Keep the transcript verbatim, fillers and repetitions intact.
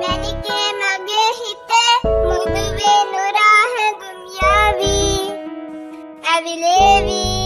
Manike mage hithe, murduve nurah dunyavi, avilevi.